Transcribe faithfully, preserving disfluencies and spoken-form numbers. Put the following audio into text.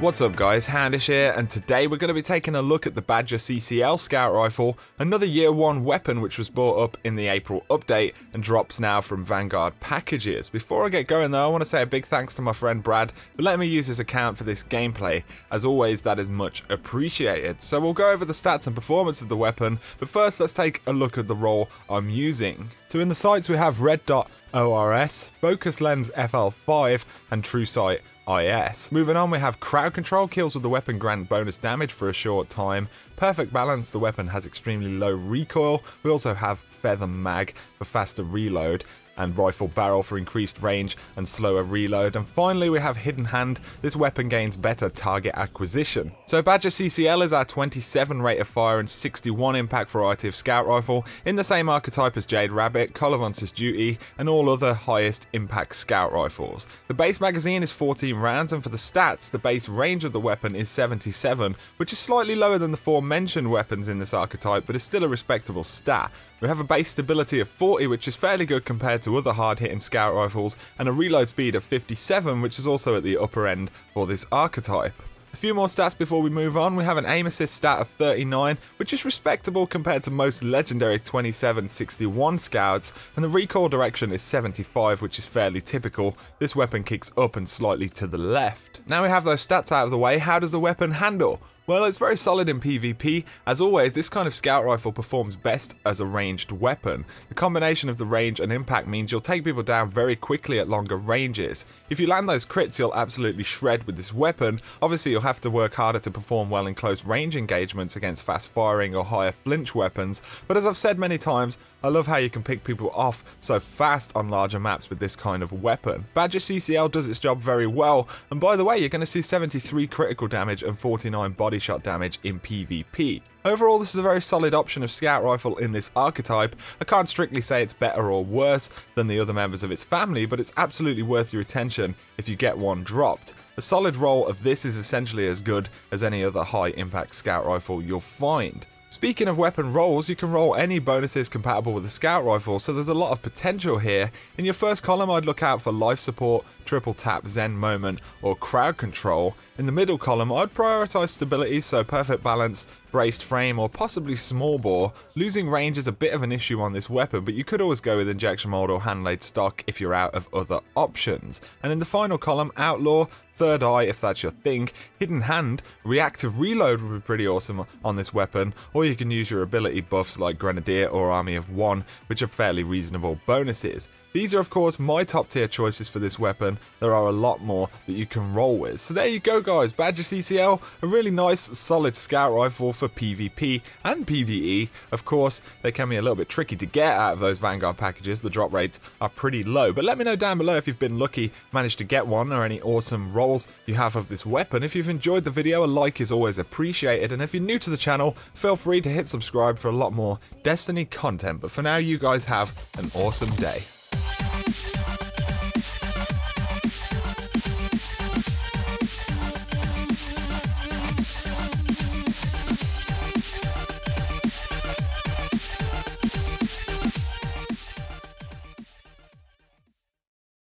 What's up guys, Handish here, and today we're going to be taking a look at the Badger C C L Scout Rifle, another year one weapon which was bought up in the April update and drops now from Vanguard Packages. Before I get going though, I want to say a big thanks to my friend Brad for letting me use his account for this gameplay. As always, that is much appreciated. So we'll go over the stats and performance of the weapon, but first let's take a look at the role I'm using. So in the sights we have Red Dot O R S, Focus Lens F L five and True Sight I S. Moving on, we have crowd control kills with the weapon grant bonus damage for a short time. Perfect balance, the weapon has extremely low recoil. We also have feather mag for faster reload and rifle barrel for increased range and slower reload. And finally we have Hidden Hand, this weapon gains better target acquisition. So Badger C C L is our twenty-seven rate of fire and sixty-one impact variety of scout rifle, in the same archetype as Jade Rabbit, Colovance's Duty and all other highest impact scout rifles. The base magazine is fourteen rounds, and for the stats the base range of the weapon is seventy-seven, which is slightly lower than the aforementioned weapons in this archetype, but is still a respectable stat. We have a base stability of forty, which is fairly good compared to other hard-hitting scout rifles, and a reload speed of fifty-seven, which is also at the upper end for this archetype. A few more stats before we move on. We have an aim assist stat of thirty-nine, which is respectable compared to most legendary twenty-seven sixty-one scouts, and the recoil direction is seventy-five, which is fairly typical. This weapon kicks up and slightly to the left. Now we have those stats out of the way, how does the weapon handle? Well, it's very solid in PvP. As always, this kind of scout rifle performs best as a ranged weapon. The combination of the range and impact means you'll take people down very quickly at longer ranges. If you land those crits, you'll absolutely shred with this weapon. Obviously, you'll have to work harder to perform well in close range engagements against fast firing or higher flinch weapons, but as I've said many times, I love how you can pick people off so fast on larger maps with this kind of weapon. Badger C C L does its job very well, and by the way, you're going to see seventy-three critical damage and forty-nine body shot damage in PvP. Overall, this is a very solid option of scout rifle in this archetype. I can't strictly say it's better or worse than the other members of its family, but it's absolutely worth your attention if you get one dropped. The solid role of this is essentially as good as any other high impact scout rifle you'll find. Speaking of weapon rolls, you can roll any bonuses compatible with the scout rifle, so there's a lot of potential here. In your first column, I'd look out for life support, triple tap, zen moment, or crowd control. In the middle column, I'd prioritise stability, so perfect balance, braced frame, or possibly small bore. Losing range is a bit of an issue on this weapon, but you could always go with injection mold or hand laid stock if you're out of other options. And in the final column, Outlaw, Third Eye if that's your thing, Hidden Hand, Reactive Reload would be pretty awesome on this weapon, or you can use your ability buffs like Grenadier or Army of One, which are fairly reasonable bonuses. These are of course my top tier choices for this weapon. There are a lot more that you can roll with. So there you go guys, Badger C C L, a really nice solid scout rifle for PvP and PvE. Of course they can be a little bit tricky to get out of those Vanguard packages, the drop rates are pretty low, but let me know down below if you've been lucky, managed to get one, or any awesome rolls you have of this weapon. If you've enjoyed the video, a like is always appreciated, and if you're new to the channel, feel free to hit subscribe for a lot more Destiny content. But for now, you guys have an awesome day.